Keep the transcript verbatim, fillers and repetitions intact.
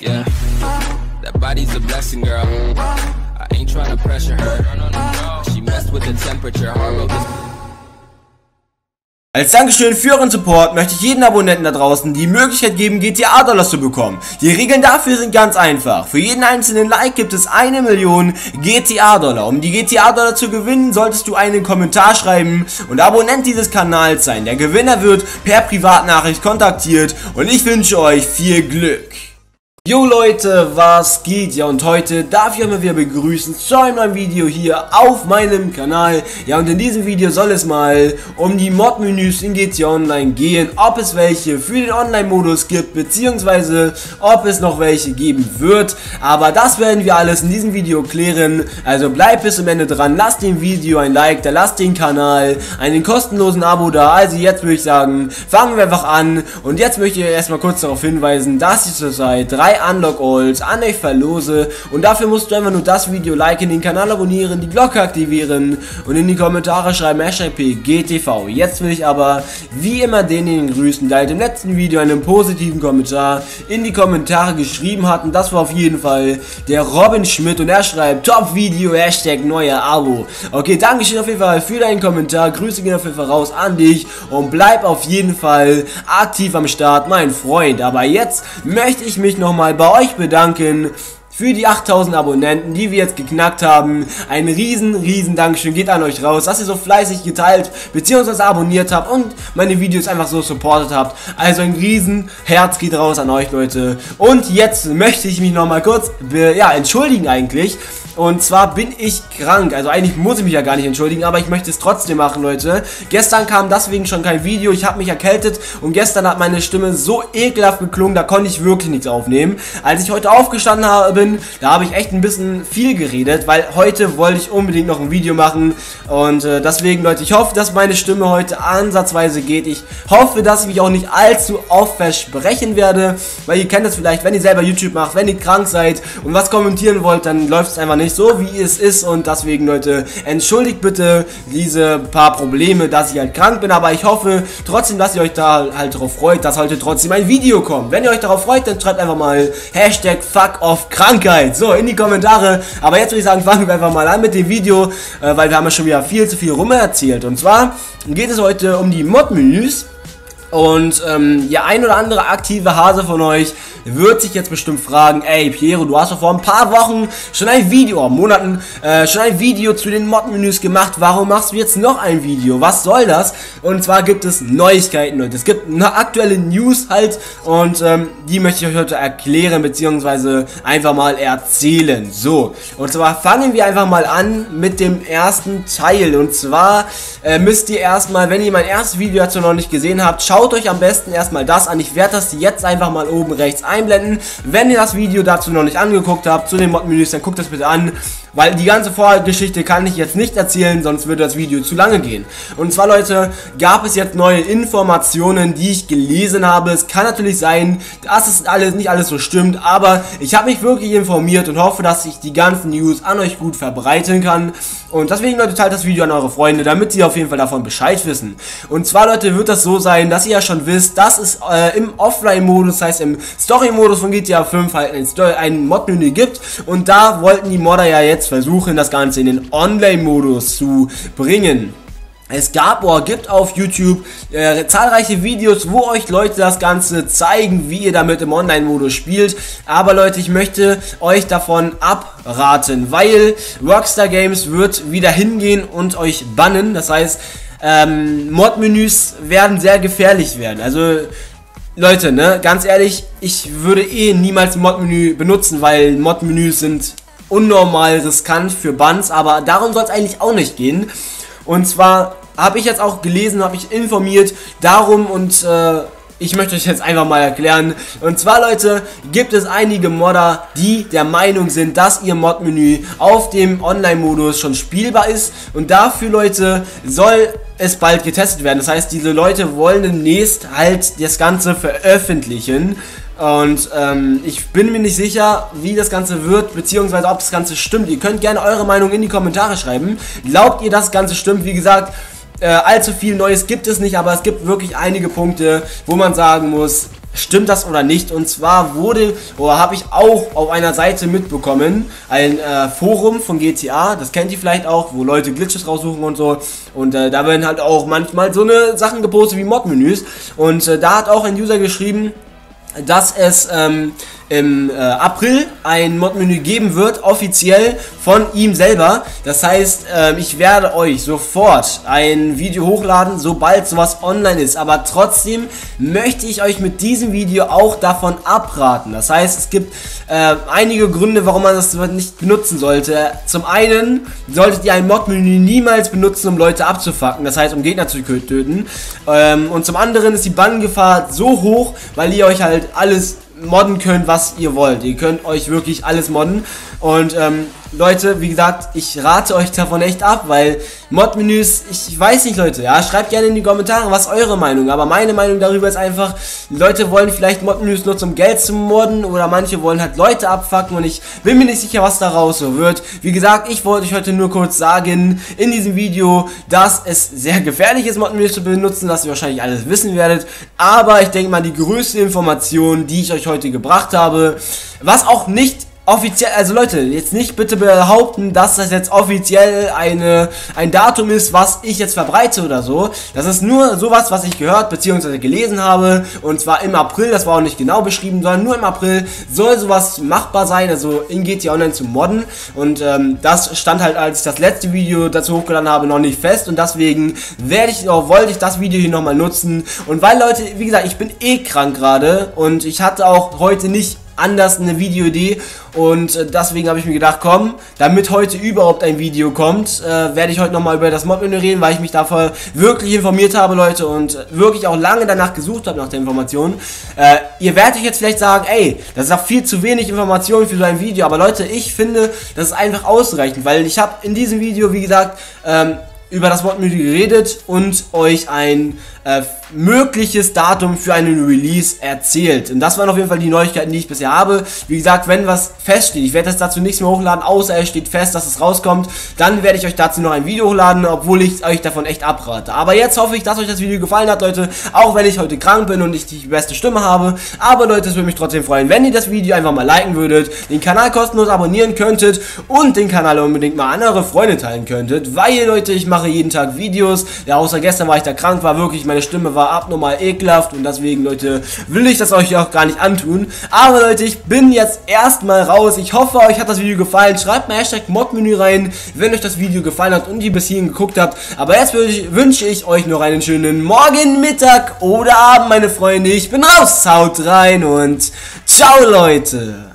Yeah, that body's a blessing, girl. I ain't trying to pressure her. She messed with the temperature. Als Dankeschön für Ihren Support möchte ich jedem Abonnenten da draußen die Möglichkeit geben, G T A-Dollars zu bekommen. Die Regeln dafür sind ganz einfach. Für jeden einzelnen Like gibt es eine Million G T A-Dollar. Um die G T A-Dollar zu gewinnen, solltest du einen Kommentar schreiben und Abonnent dieses Kanals sein. Der Gewinner wird per Privatnachricht kontaktiert und ich wünsche euch viel Glück. Jo Leute, was geht? Ja, und heute darf ich euch mal wieder begrüßen zu einem neuen Video hier auf meinem Kanal. Ja, und in diesem Video soll es mal um die Mod-Menüs in G T A Online gehen, ob es welche für den Online-Modus gibt, beziehungsweise ob es noch welche geben wird. Aber das werden wir alles in diesem Video klären, also bleibt bis zum Ende dran, lasst dem Video ein Like, da lasst den Kanal einen kostenlosen Abo da. Also jetzt würde ich sagen, fangen wir einfach an und jetzt möchte ich erstmal kurz darauf hinweisen, dass ich zurzeit drei Unlock-Alls an euch verlose und dafür musst du einfach nur das Video liken, den Kanal abonnieren, die Glocke aktivieren und in die Kommentare schreiben Hashtag P G T V. Jetzt will ich aber wie immer denjenigen grüßen, der halt im letzten Video einen positiven Kommentar in die Kommentare geschrieben hat und das war auf jeden Fall der Robin Schmidt und er schreibt Top-Video, Hashtag neuer Abo. Okay, Dankeschön auf jeden Fall für deinen Kommentar, Grüße gehen auf jeden Fall raus an dich und bleib auf jeden Fall aktiv am Start, mein Freund. Aber jetzt möchte ich mich nochmal bei euch bedanken für die achttausend Abonnenten, die wir jetzt geknackt haben. Ein riesen, riesen Dankeschön geht an euch raus, dass ihr so fleißig geteilt beziehungsweise abonniert habt und meine Videos einfach so supportet habt. Also ein riesen Herz geht raus an euch, Leute. Und jetzt möchte ich mich nochmal kurz ja, entschuldigen eigentlich. Und zwar bin ich krank, also eigentlich muss ich mich ja gar nicht entschuldigen, aber ich möchte es trotzdem machen, Leute. Gestern kam deswegen schon kein Video, ich habe mich erkältet und gestern hat meine Stimme so ekelhaft geklungen, da konnte ich wirklich nichts aufnehmen. Als ich heute aufgestanden bin, da habe ich echt ein bisschen viel geredet, weil heute wollte ich unbedingt noch ein Video machen und äh, deswegen, Leute, ich hoffe, dass meine Stimme heute ansatzweise geht. Ich hoffe, dass ich mich auch nicht allzu oft versprechen werde, weil ihr kennt das vielleicht, wenn ihr selber YouTube macht, wenn ihr krank seid und was kommentieren wollt, dann läuft es einfach nicht so, wie es ist und deswegen, Leute, entschuldigt bitte diese paar Probleme, dass ich halt krank bin, aber ich hoffe trotzdem, dass ihr euch da halt darauf freut, dass heute trotzdem ein Video kommt. Wenn ihr euch darauf freut, dann schreibt einfach mal Hashtag Fuck Off Krankheit, so, in die Kommentare. Aber jetzt würde ich sagen, fangen wir einfach mal an mit dem Video, äh, weil wir haben ja schon wieder viel zu viel rumerzählt und zwar geht es heute um die Mod-Menüs. Und ähm, ja, ein oder andere aktive Hase von euch wird sich jetzt bestimmt fragen, ey Piero, du hast doch vor ein paar Wochen schon ein Video, oder Monaten, äh, schon ein Video zu den Mod-Menüs gemacht, warum machst du jetzt noch ein Video, was soll das? Und zwar gibt es Neuigkeiten, Leute, es gibt eine aktuelle News halt und ähm, die möchte ich euch heute erklären, beziehungsweise einfach mal erzählen. So, und zwar fangen wir einfach mal an mit dem ersten Teil und zwar äh, müsst ihr erstmal, wenn ihr mein erstes Video dazu noch nicht gesehen habt, schaut euch am besten erstmal das an. Ich werde das jetzt einfach mal oben rechts einblenden. Wenn ihr das Video dazu noch nicht angeguckt habt, zu den Mod-Menüs, dann guckt das bitte an, weil die ganze Vorgeschichte kann ich jetzt nicht erzählen, sonst würde das Video zu lange gehen. Und zwar, Leute, gab es jetzt neue Informationen, die ich gelesen habe. Es kann natürlich sein, dass es alles, nicht alles so stimmt, aber ich habe mich wirklich informiert und hoffe, dass ich die ganzen News an euch gut verbreiten kann. Und deswegen, Leute, teilt das Video an eure Freunde, damit sie auf jeden Fall davon Bescheid wissen. Und zwar, Leute, wird das so sein, dass ihr ja schon wisst, dass es äh, im Offline-Modus, das heißt im Story-Modus von G T A fünf halt ein, ein Mod-Menü gibt. Und da wollten die Modder ja jetzt versuchen, das Ganze in den Online-Modus zu bringen. Es gab oder gibt auf YouTube äh, zahlreiche Videos, wo euch Leute das Ganze zeigen, wie ihr damit im Online-Modus spielt. Aber Leute, ich möchte euch davon abraten, weil Rockstar Games wird wieder hingehen und euch bannen. Das heißt, ähm, Mod-Menüs werden sehr gefährlich werden. Also Leute, ne, ganz ehrlich, ich würde eh niemals Mod-Menü benutzen, weil Mod-Menüs sind unnormal riskant für Bans, aber darum soll es eigentlich auch nicht gehen. Und zwar habe ich jetzt auch gelesen, habe ich informiert darum und äh, ich möchte euch jetzt einfach mal erklären. Und zwar, Leute, gibt es einige Modder, die der Meinung sind, dass ihr Mod-Menü auf dem Online-Modus schon spielbar ist und dafür, Leute, soll es bald getestet werden. Das heißt, diese Leute wollen demnächst halt das Ganze veröffentlichen. Und ähm, ich bin mir nicht sicher, wie das Ganze wird, beziehungsweise ob das Ganze stimmt. Ihr könnt gerne eure Meinung in die Kommentare schreiben. Glaubt ihr, dass das Ganze stimmt? Wie gesagt, äh, allzu viel Neues gibt es nicht, aber es gibt wirklich einige Punkte, wo man sagen muss, Stimmt das oder nicht? Und zwar wurde, oder habe ich auch auf einer Seite mitbekommen, ein äh, Forum von G T A, das kennt ihr vielleicht auch, wo Leute Glitches raussuchen und so. Und äh, da werden halt auch manchmal so eine Sachen gepostet wie Mod-Menüs. Und äh, da hat auch ein User geschrieben, dass es ähm, im äh, April ein Mod-Menü geben wird, offiziell von ihm selber. Das heißt, äh, ich werde euch sofort ein Video hochladen, sobald sowas online ist. Aber trotzdem möchte ich euch mit diesem Video auch davon abraten. Das heißt, es gibt äh, einige Gründe, warum man das nicht benutzen sollte. Zum einen solltet ihr ein Mod-Menü niemals benutzen, um Leute abzufacken. Das heißt, um Gegner zu töten. Ähm, und zum anderen ist die Banngefahr so hoch, weil ihr euch halt alles modden könnt, was ihr wollt. Ihr könnt euch wirklich alles modden. Und ähm, Leute, wie gesagt, ich rate euch davon echt ab, weil Mod-Menüs, ich weiß nicht, Leute, ja, schreibt gerne in die Kommentare, was eure Meinung, aber meine Meinung darüber ist einfach, Leute wollen vielleicht Mod-Menüs nur zum Geld zu modden oder manche wollen halt Leute abfacken und ich bin mir nicht sicher, was daraus so wird. Wie gesagt, ich wollte euch heute nur kurz sagen, in diesem Video, dass es sehr gefährlich ist, Mod-Menüs zu benutzen, dass ihr wahrscheinlich alles wissen werdet, aber ich denke mal, die größte Information, die ich euch heute gebracht habe, was auch nicht offiziell, also Leute, jetzt nicht bitte behaupten, dass das jetzt offiziell eine, ein Datum ist, was ich jetzt verbreite oder so. Das ist nur sowas, was ich gehört bzw. gelesen habe. Und zwar im April, das war auch nicht genau beschrieben, sondern nur im April soll sowas machbar sein, also in G T A Online zu modden. Und ähm, das stand halt, als ich das letzte Video dazu hochgeladen habe, noch nicht fest. Und deswegen werde ich, oder wollte ich das Video hier nochmal nutzen. Und weil, Leute, wie gesagt, ich bin eh krank gerade und ich hatte auch heute nicht anders eine Videoidee und deswegen habe ich mir gedacht, komm, damit heute überhaupt ein Video kommt, äh, werde ich heute nochmal über das Mod-Menü reden, weil ich mich davon wirklich informiert habe, Leute, und wirklich auch lange danach gesucht habe nach der Information. Äh, ihr werdet euch jetzt vielleicht sagen, ey, das ist doch viel zu wenig Information für so ein Video, aber Leute, ich finde, das ist einfach ausreichend, weil ich habe in diesem Video, wie gesagt, ähm, über das Mod-Menü geredet und euch ein äh, mögliches Datum für einen Release erzählt. Und das waren auf jeden Fall die Neuigkeiten, die ich bisher habe. Wie gesagt, wenn was feststeht, ich werde das dazu nichts mehr hochladen, außer es steht fest, dass es rauskommt, dann werde ich euch dazu noch ein Video hochladen, obwohl ich euch davon echt abrate. Aber jetzt hoffe ich, dass euch das Video gefallen hat, Leute, auch wenn ich heute krank bin und nicht die beste Stimme habe. Aber Leute, es würde mich trotzdem freuen, wenn ihr das Video einfach mal liken würdet, den Kanal kostenlos abonnieren könntet und den Kanal unbedingt mal an eure Freunde teilen könntet, weil, Leute, ich mache jeden Tag Videos, ja, außer gestern war ich da krank, war wirklich, meine Stimme war abnormal ekelhaft und deswegen, Leute, will ich das euch auch gar nicht antun, aber Leute, ich bin jetzt erstmal raus, ich hoffe, euch hat das Video gefallen, schreibt mal Hashtag Mod-Menü rein, wenn euch das Video gefallen hat und ihr bis hierhin geguckt habt, aber jetzt wünsche ich euch noch einen schönen Morgen, Mittag oder Abend, meine Freunde, ich bin raus, haut rein und ciao, Leute!